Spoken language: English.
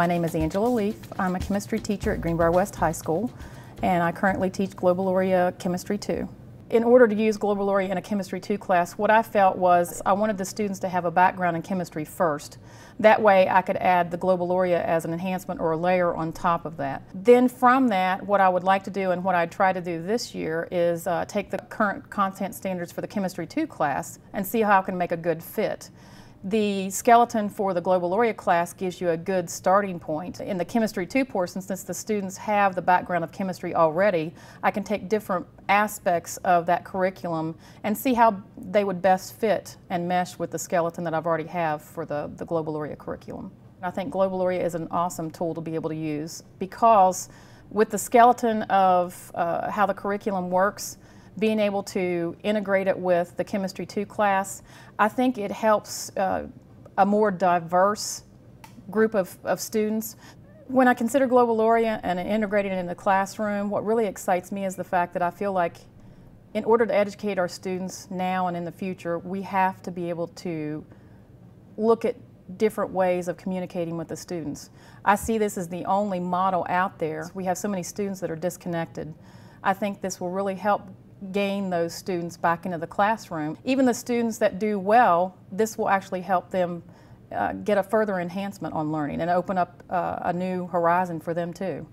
My name is Angela Leef. I'm a chemistry teacher at Green Bar West High School, and I currently teach Globaloria Chemistry 2. In order to use Globaloria in a Chemistry 2 class, what I felt was I wanted the students to have a background in chemistry first. That way I could add the Globaloria as an enhancement or a layer on top of that. Then from that, what I would like to do and what I try to do this year is take the current content standards for the Chemistry 2 class and see how I can make a good fit. The skeleton for the Globaloria class gives you a good starting point. In the Chemistry 2 portion, since the students have the background of chemistry already, I can take different aspects of that curriculum and see how they would best fit and mesh with the skeleton that I've already have for the Globaloria curriculum. I think Globaloria is an awesome tool to be able to use because with the skeleton of how the curriculum works, being able to integrate it with the Chemistry 2 class, I think it helps a more diverse group of students. When I consider Globaloria and integrating it in the classroom, what really excites me is the fact that I feel like in order to educate our students now and in the future, we have to be able to look at different ways of communicating with the students. I see this as the only model out there. We have so many students that are disconnected. I think this will really help gain those students back into the classroom. Even the students that do well, this will actually help them get a further enhancement on learning and open up a new horizon for them too.